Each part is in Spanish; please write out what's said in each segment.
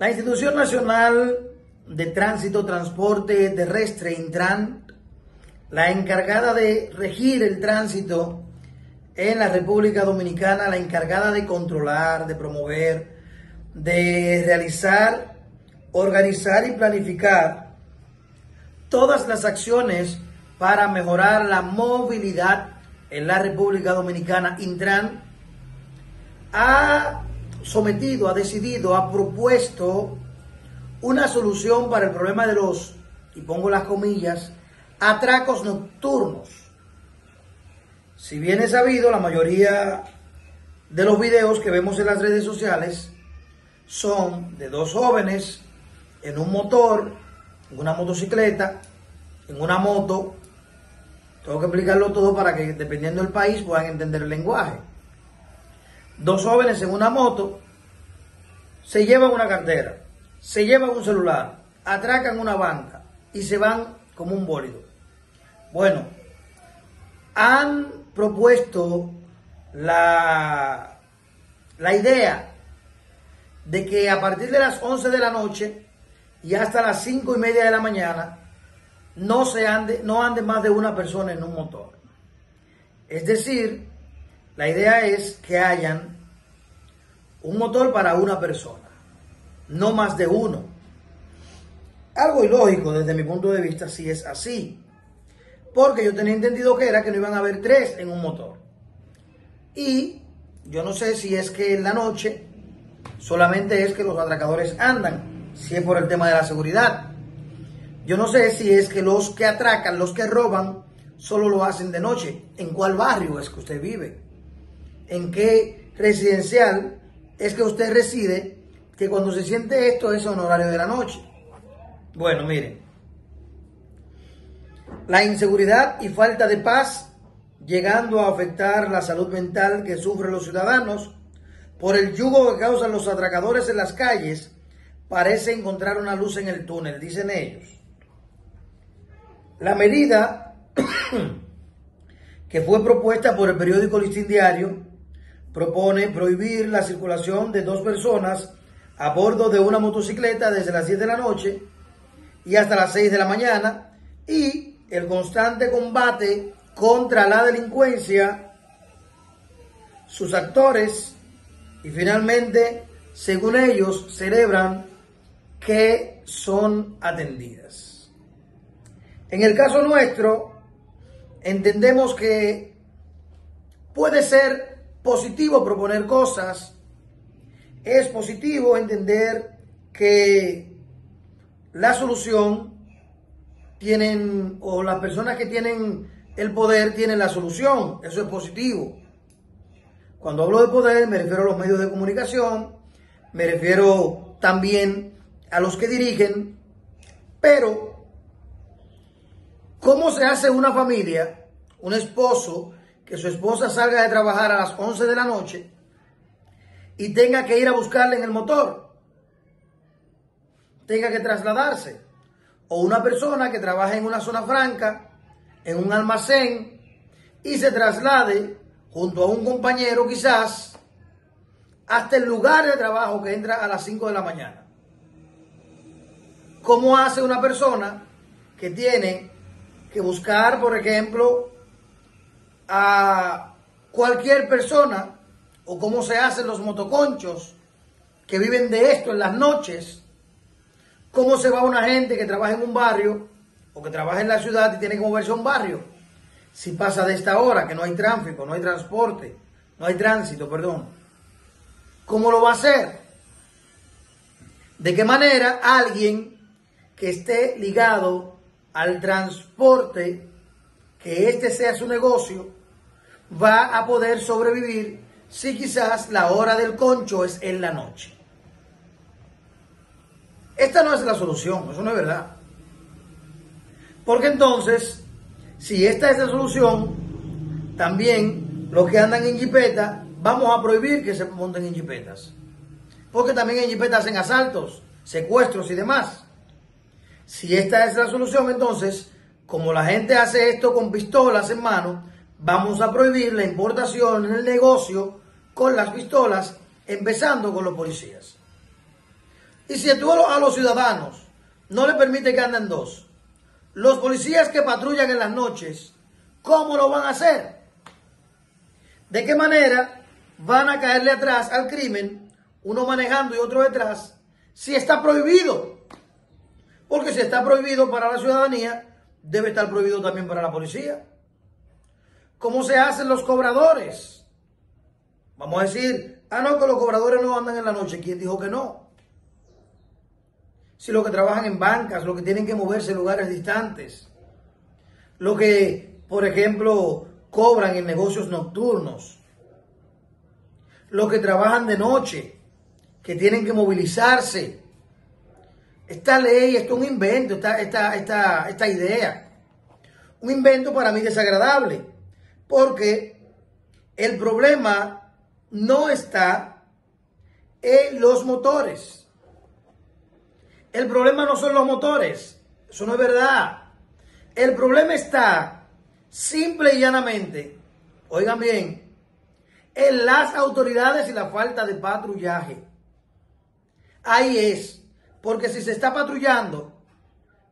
La Institución Nacional de Tránsito Transporte Terrestre, Intran, la encargada de regir el tránsito en la República Dominicana, la encargada de controlar, de promover, de realizar, organizar y planificar todas las acciones para mejorar la movilidad en la República Dominicana, Intran, ha sometido, ha decidido, ha propuesto una solución para el problema de los, y pongo las comillas, atracos nocturnos. Si bien es sabido, la mayoría de los videos que vemos en las redes sociales son de dos jóvenes en un motor, en una motocicleta, en una moto. Tengo que explicarlo todo para que, dependiendo del país, puedan entender el lenguaje. Dos jóvenes en una moto se llevan una cartera, se llevan un celular, atracan una banca y se van como un bólido. Bueno, han propuesto la idea de que a partir de las 11 de la noche y hasta las 5:30 de la mañana no ande más de una persona en un motor. Es decir, la idea es que hayan un motor para una persona, no más de uno. Algo ilógico desde mi punto de vista si es así, porque yo tenía entendido que era que no iban a haber tres en un motor. Y yo no sé si es que en la noche solamente es que los atracadores andan, si es por el tema de la seguridad. Yo no sé si es que los que atracan, los que roban, solo lo hacen de noche. ¿En cuál barrio es que usted vive? ¿En qué residencial es que usted reside, que cuando se siente esto es a un horario de la noche? Bueno, miren, la inseguridad y falta de paz llegando a afectar la salud mental que sufren los ciudadanos por el yugo que causan los atracadores en las calles, parece encontrar una luz en el túnel, dicen ellos. La medida que fue propuesta por el periódico Listín Diario propone prohibir la circulación de dos personas a bordo de una motocicleta desde las 10 de la noche y hasta las 6 de la mañana, y el constante combate contra la delincuencia, sus actores, y finalmente, según ellos, celebran que son atendidas. En el caso nuestro, entendemos que puede ser positivo proponer cosas. Es positivo entender que la solución tienen, o las personas que tienen el poder tienen la solución. Eso es positivo. Cuando hablo de poder, me refiero a los medios de comunicación, me refiero también a los que dirigen, pero ¿cómo se hace una familia, un esposo, que su esposa salga de trabajar a las 11 de la noche y tenga que ir a buscarle en el motor? Tenga que trasladarse. O una persona que trabaja en una zona franca, en un almacén, y se traslade junto a un compañero quizás hasta el lugar de trabajo, que entra a las 5 de la mañana. ¿Cómo hace una persona que tiene que buscar, por ejemplo, a cualquier persona, o cómo se hacen los motoconchos que viven de esto en las noches? ¿Cómo se va una gente que trabaja en un barrio o que trabaja en la ciudad y tiene que moverse a un barrio? Si pasa de esta hora, que no hay tráfico, no hay transporte, no hay tránsito, perdón, ¿cómo lo va a hacer? ¿De qué manera alguien que esté ligado al transporte, que este sea su negocio, va a poder sobrevivir si quizás la hora del concho es en la noche? Esta no es la solución, eso no es verdad. Porque entonces, si esta es la solución, también los que andan en jipeta, vamos a prohibir que se monten en jipetas. Porque también en jipetas hacen asaltos, secuestros y demás. Si esta es la solución, entonces, como la gente hace esto con pistolas en mano, vamos a prohibir la importación en el negocio con las pistolas, empezando con los policías. Y si tú a los ciudadanos no le permite que anden dos, los policías que patrullan en las noches, ¿cómo lo van a hacer? ¿De qué manera van a caerle atrás al crimen, uno manejando y otro detrás, si está prohibido? Porque si está prohibido para la ciudadanía, debe estar prohibido también para la policía. ¿Cómo se hacen los cobradores? Vamos a decir, ah no, que los cobradores no andan en la noche. ¿Quién dijo que no? Si los que trabajan en bancas, los que tienen que moverse en lugares distantes, los que, por ejemplo, cobran en negocios nocturnos, los que trabajan de noche, que tienen que movilizarse. Esta ley, esto es un invento, esta idea. Un invento para mí desagradable, porque el problema no está en los motores. El problema no son los motores, eso no es verdad. El problema está simple y llanamente, oigan bien, en las autoridades y la falta de patrullaje. Ahí es, porque si se está patrullando,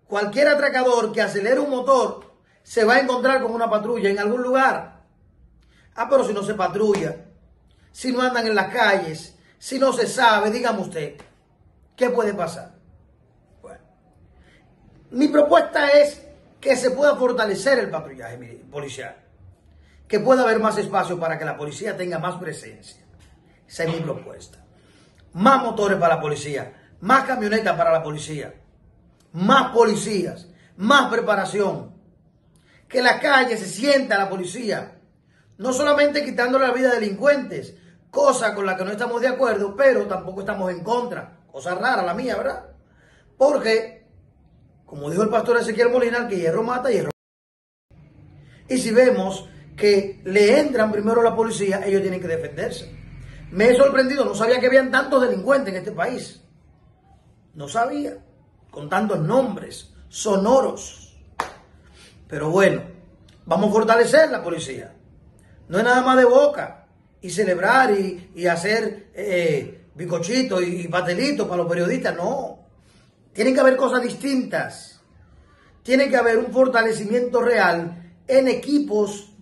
cualquier atracador que acelere un motor se va a encontrar con una patrulla en algún lugar. Ah, pero si no se patrulla, si no andan en las calles, si no se sabe, dígame usted, ¿qué puede pasar? Bueno, mi propuesta es que se pueda fortalecer el patrullaje policial, que pueda haber más espacio para que la policía tenga más presencia. Esa es mi propuesta. Más motores para la policía, más camionetas para la policía, más policías, más preparación. Que en la calle se sienta la policía, no solamente quitándole la vida a delincuentes, cosa con la que no estamos de acuerdo, pero tampoco estamos en contra. Cosa rara la mía, ¿verdad? Porque, como dijo el pastor Ezequiel Molina, que hierro mata, hierro mata. Y si vemos que le entran primero la policía, ellos tienen que defenderse. Me he sorprendido, no sabía que habían tantos delincuentes en este país. No sabía, con tantos nombres sonoros. Pero bueno, vamos a fortalecer la policía. No es nada más de boca y celebrar y hacer bizcochitos y pastelitos para los periodistas, no. Tienen que haber cosas distintas. Tiene que haber un fortalecimiento real en equipos,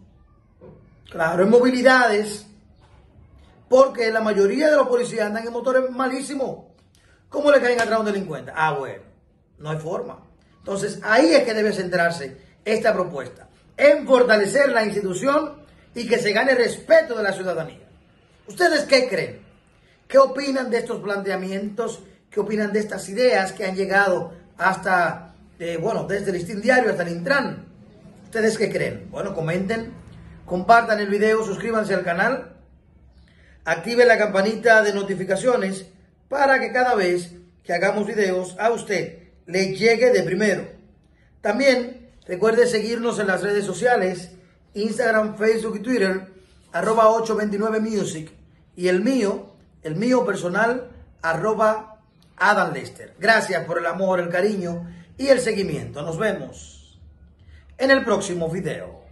claro, en movilidades, porque la mayoría de los policías andan en motores malísimos. ¿Cómo le caen atrás a un delincuente? Ah, bueno, no hay forma. Entonces, ahí es que debe centrarse esta propuesta, en fortalecer la institución y que se gane el respeto de la ciudadanía. ¿Ustedes qué creen? ¿Qué opinan de estos planteamientos? ¿Qué opinan de estas ideas que han llegado hasta, bueno, desde el Listín Diario hasta el Intran? ¿Ustedes qué creen? Bueno, comenten, compartan el video, suscríbanse al canal, activen la campanita de notificaciones para que cada vez que hagamos videos a usted le llegue de primero. También recuerde seguirnos en las redes sociales, Instagram, Facebook y Twitter, @829music y el mío personal, @Adán Lesther. Gracias por el amor, el cariño y el seguimiento. Nos vemos en el próximo video.